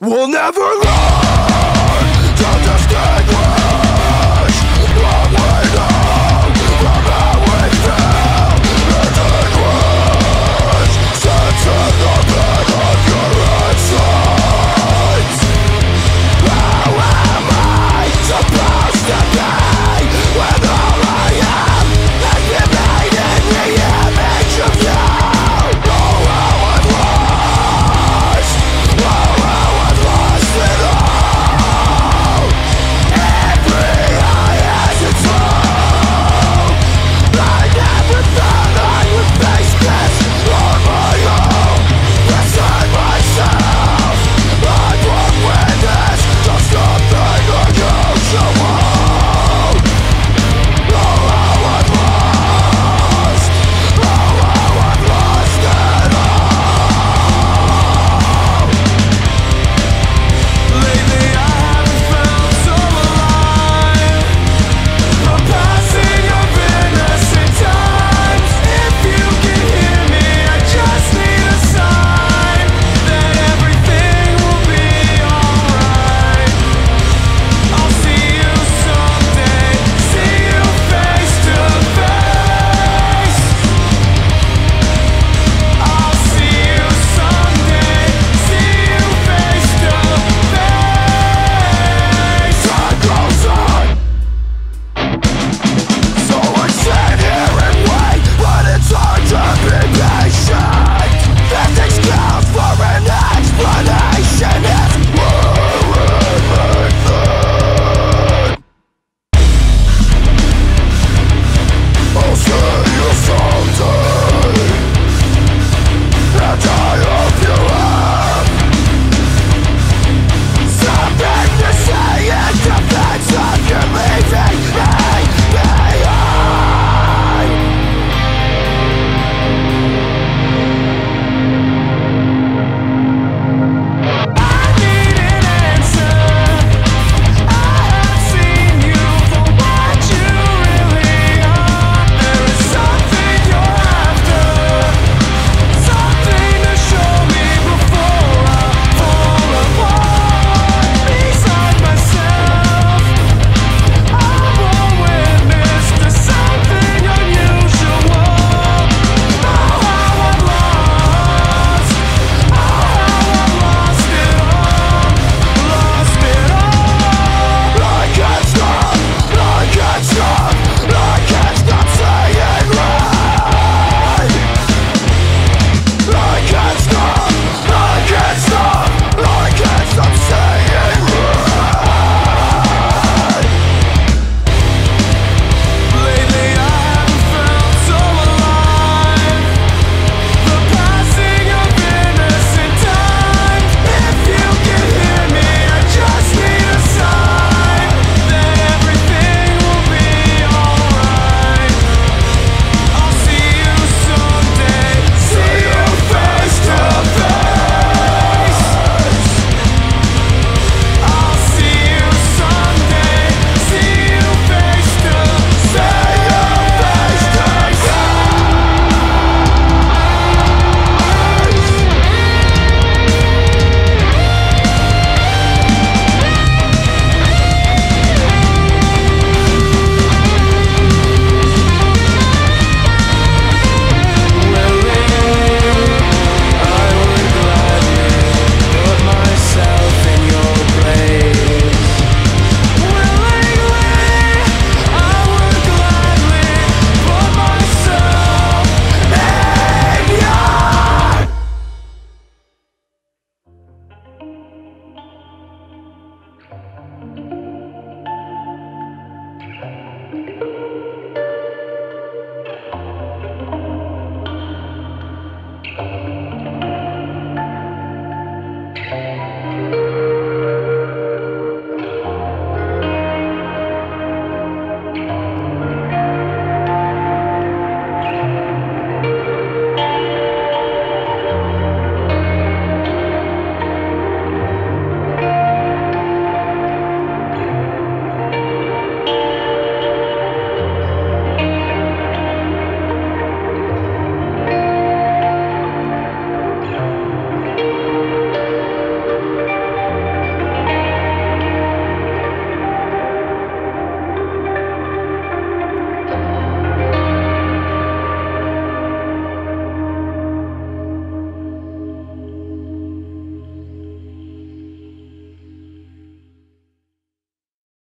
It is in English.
will never lie.